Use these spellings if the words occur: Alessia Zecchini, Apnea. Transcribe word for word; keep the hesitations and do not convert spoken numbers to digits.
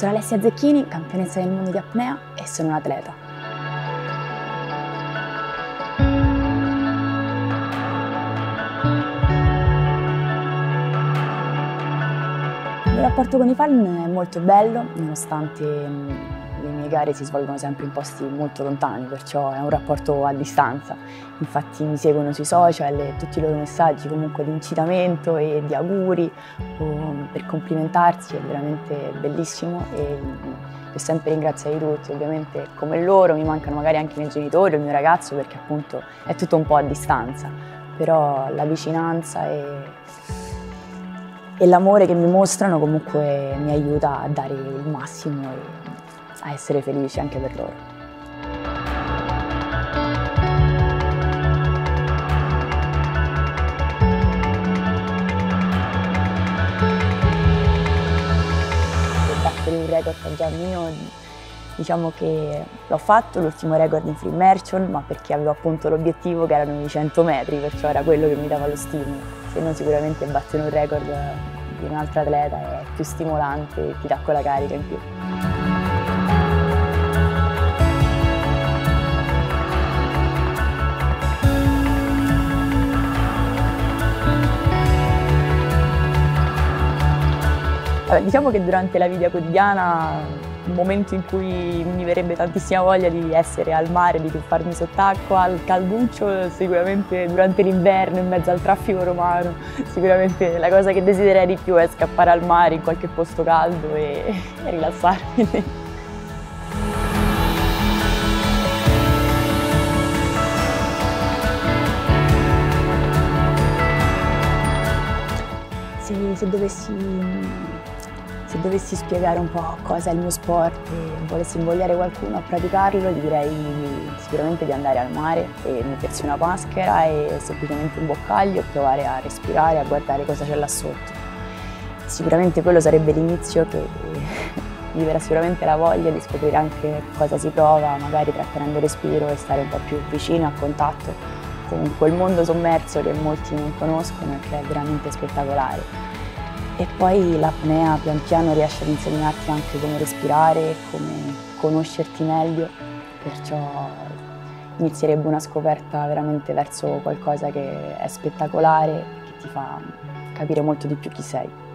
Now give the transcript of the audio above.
Sono Alessia Zecchini, campionessa del mondo di apnea e sono un atleta. Il rapporto con i fan è molto bello, nonostante le mie gare si svolgono sempre in posti molto lontani, perciò è un rapporto a distanza. Infatti mi seguono sui social e tutti i loro messaggi comunque di incitamento e di auguri per complimentarsi è veramente bellissimo e devo sempre ringraziare tutti, ovviamente come loro mi mancano magari anche i miei genitori o il mio ragazzo perché appunto è tutto un po' a distanza, però la vicinanza e, e l'amore che mi mostrano comunque mi aiuta a dare il massimo e a essere felici anche per loro. Battere un record è già mio, diciamo che l'ho fatto, l'ultimo record in free immersion, ma perché avevo appunto l'obiettivo che erano i cento metri, perciò era quello che mi dava lo stimolo. Se no sicuramente battere un record di un altro atleta è più stimolante e ti dà quella carica in più. Allora, diciamo che durante la vita quotidiana, un momento in cui mi verrebbe tantissima voglia di essere al mare, di tuffarmi sott'acqua, al calduccio, sicuramente durante l'inverno, in mezzo al traffico romano, sicuramente la cosa che desidererei di più è scappare al mare in qualche posto caldo e, e rilassarmi. Se, se dovessi... Se dovessi spiegare un po' cosa è il mio sport e volessi invogliare qualcuno a praticarlo, gli direi sicuramente di andare al mare e mettersi una maschera e semplicemente un boccaglio e provare a respirare, a guardare cosa c'è là sotto. Sicuramente quello sarebbe l'inizio che mi verrà sicuramente la voglia di scoprire anche cosa si prova, magari trattenendo il respiro e stare un po' più vicino, a contatto con quel mondo sommerso che molti non conoscono e che è veramente spettacolare. E poi l'apnea pian piano riesce ad insegnarti anche come respirare, come conoscerti meglio, perciò inizierebbe una scoperta veramente verso qualcosa che è spettacolare e che ti fa capire molto di più chi sei.